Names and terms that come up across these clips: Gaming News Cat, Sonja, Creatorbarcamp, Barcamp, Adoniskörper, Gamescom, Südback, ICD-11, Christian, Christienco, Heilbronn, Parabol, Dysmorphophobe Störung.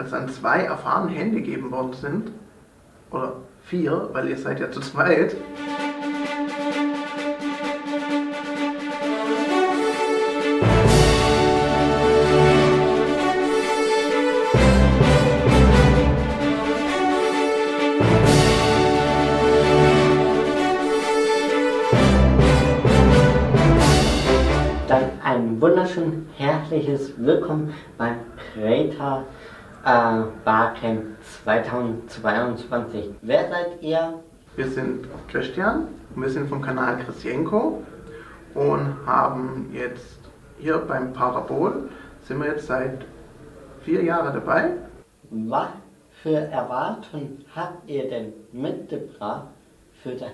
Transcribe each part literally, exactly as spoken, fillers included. als dann zwei erfahrene Hände gegeben worden sind, oder vier, weil ihr seid ja zu zweit, ein wunderschön herzliches Willkommen beim Creatorbarcamp zweitausendzweiundzwanzig. Wer seid ihr? Wir sind Christian und wir sind vom Kanal Christienco und haben jetzt hier beim Parabol, sind wir jetzt seit vier Jahren dabei. Was für Erwartungen habt ihr denn mitgebracht für das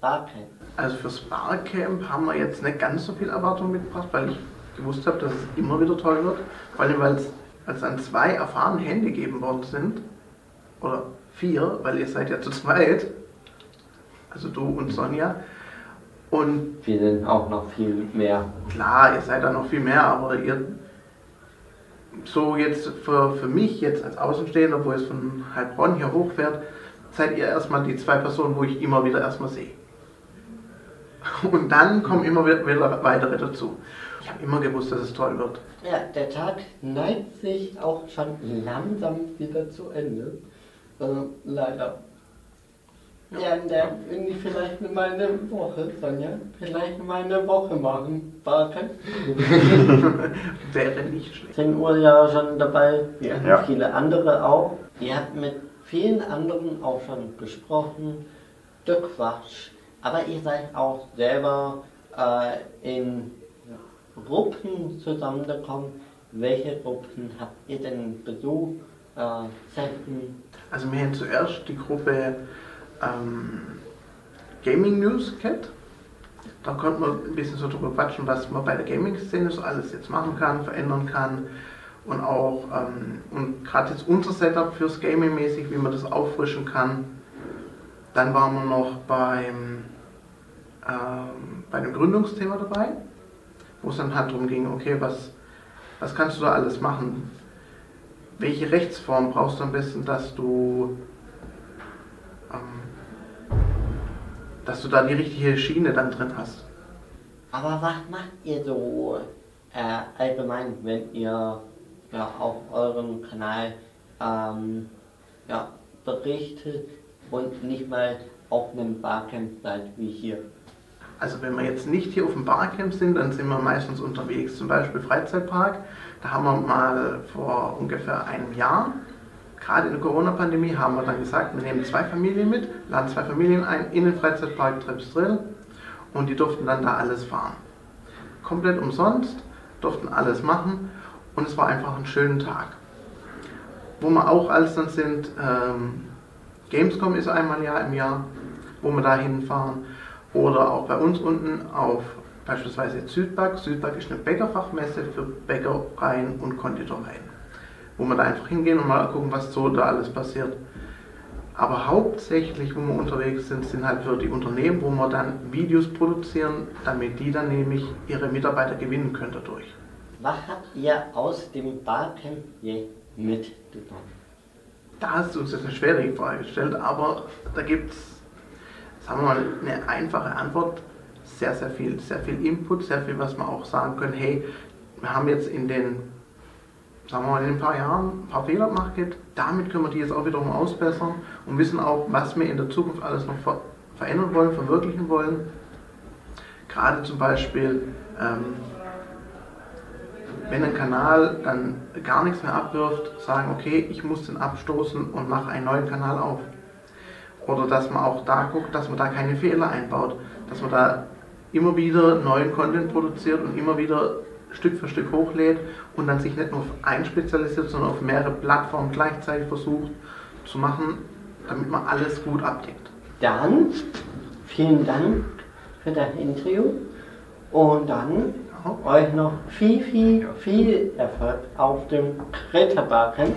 Barcamp? Also fürs Barcamp haben wir jetzt nicht ganz so viel Erwartung mitgebracht, weil ich gewusst habe, dass es immer wieder toll wird. Vor allem, weil es als dann zwei erfahrene Hände gegeben worden sind, oder vier, weil ihr seid ja zu zweit, also du und Sonja. Und wir sind auch noch viel mehr. Klar, ihr seid da noch viel mehr, aber ihr, so jetzt für, für mich jetzt als Außenstehender, wo es von Heilbronn hier hochfährt, seid ihr erstmal die zwei Personen, wo ich immer wieder erstmal sehe. Und dann kommen immer wieder weitere dazu. Ich habe immer gewusst, dass es toll wird. Ja, der Tag neigt sich auch schon langsam wieder zu Ende. Also, leider. Ja, dann will ich vielleicht mal eine Woche, Sonja, vielleicht mal eine Woche machen. Barcamp. Wäre nicht schlecht. zehn Uhr ja schon dabei, wir haben ja viele andere auch. Ihr habt mit vielen anderen auch schon gesprochen. Glückwunsch. Aber ihr seid auch selber äh, in Gruppen zusammengekommen. Welche Gruppen habt ihr denn besucht? Äh, also wir haben zuerst die Gruppe ähm, Gaming News Cat. Da konnten wir ein bisschen so drüber quatschen, was man bei der Gaming-Szene so alles jetzt machen kann, verändern kann. Und auch ähm, und gerade jetzt unser Setup fürs Gaming mäßig, wie man das auffrischen kann. Dann waren wir noch beim, ähm, bei dem Gründungsthema dabei, wo es dann halt darum ging, okay, was, was kannst du da alles machen? Welche Rechtsform brauchst du am besten, dass du, ähm, dass du da die richtige Schiene dann drin hast? Aber was macht ihr so äh, allgemein, wenn ihr ja, auf eurem Kanal ähm, ja, berichtet? Und nicht mal auf einem Barcamp seid wie hier. Also wenn wir jetzt nicht hier auf dem Barcamp sind, dann sind wir meistens unterwegs, zum Beispiel Freizeitpark. Da haben wir mal vor ungefähr einem Jahr, gerade in der Corona-Pandemie, haben wir dann gesagt, wir nehmen zwei Familien mit, laden zwei Familien ein in den Freizeitpark Trips Drill und die durften dann da alles fahren. Komplett umsonst, durften alles machen und es war einfach ein schöner Tag. Wo wir auch alles dann sind, ähm, Gamescom ist einmal Jahr im Jahr, wo wir da hinfahren. Oder auch bei uns unten auf beispielsweise Südback. Südback ist eine Bäckerfachmesse für Bäckereien und Konditoreien. Wo wir da einfach hingehen und mal gucken, was so da alles passiert. Aber hauptsächlich, wo wir unterwegs sind, sind halt für die Unternehmen, wo wir dann Videos produzieren, damit die dann nämlich ihre Mitarbeiter gewinnen können dadurch. Was habt ihr aus dem Barcamp je mitgenommen? Da hast du uns jetzt eine schwierige Frage gestellt, aber da gibt es, sagen wir mal, eine einfache Antwort. Sehr, sehr viel, sehr viel Input, sehr viel, was wir auch sagen können. Hey, wir haben jetzt in den, sagen wir mal, in ein paar Jahren ein paar Fehler gemacht, damit können wir die jetzt auch wiederum ausbessern und wissen auch, was wir in der Zukunft alles noch ver verändern wollen, verwirklichen wollen. Gerade zum Beispiel, ähm, wenn ein Kanal dann gar nichts mehr abwirft, sagen, okay, ich muss den abstoßen und mache einen neuen Kanal auf. Oder dass man auch da guckt, dass man da keine Fehler einbaut, dass man da immer wieder neuen Content produziert und immer wieder Stück für Stück hochlädt und dann sich nicht nur auf einen spezialisiert, sondern auf mehrere Plattformen gleichzeitig versucht zu machen, damit man alles gut abdeckt. Dann, vielen Dank für das Interview und dann euch noch viel, viel, viel Erfolg auf dem Creatorbarcamp.